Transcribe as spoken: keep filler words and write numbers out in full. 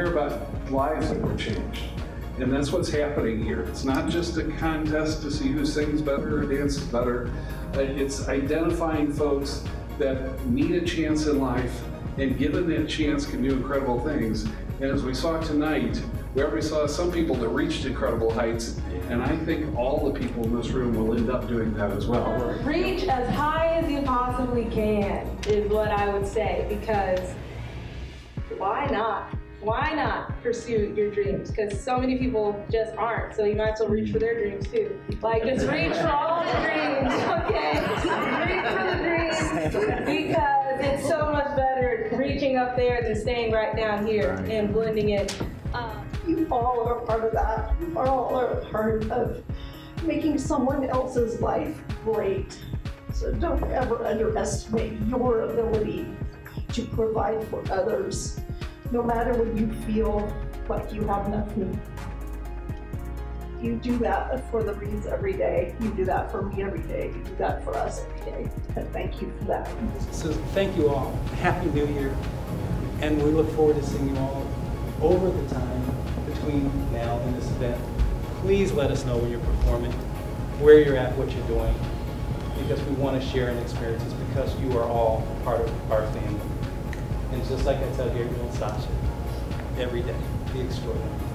hear about lives that were changed. And that's what's happening here. It's not just a contest to see who sings better or dances better. Uh, it's identifying folks that need a chance in life, and given that chance can do incredible things. And as we saw tonight, we already saw some people that reached incredible heights, and I think all the people in this room will end up doing that as well. Reach as high as you possibly can is what I would say, because why not? Why not pursue your dreams? Because so many people just aren't, so you might as well reach for their dreams too. Like, just reach for all the dreams, okay? Reach for the dreams, because it's so much better reaching up there than staying right down here and blending it. Uh, you all are a part of that. You all are a part of making someone else's life great. So don't ever underestimate your ability to provide for others. No matter what you feel like you have nothing. You do that for the Reids every day. You do that for me every day. You do that for us every day. And thank you for that. So thank you all. Happy New Year. And we look forward to seeing you all over the time between now and this event. Please let us know when you're performing, where you're at, what you're doing, because we want to share in experiences, because you are all part of our family. And just like I tell Gabriel and Sasha, every day, be extraordinary.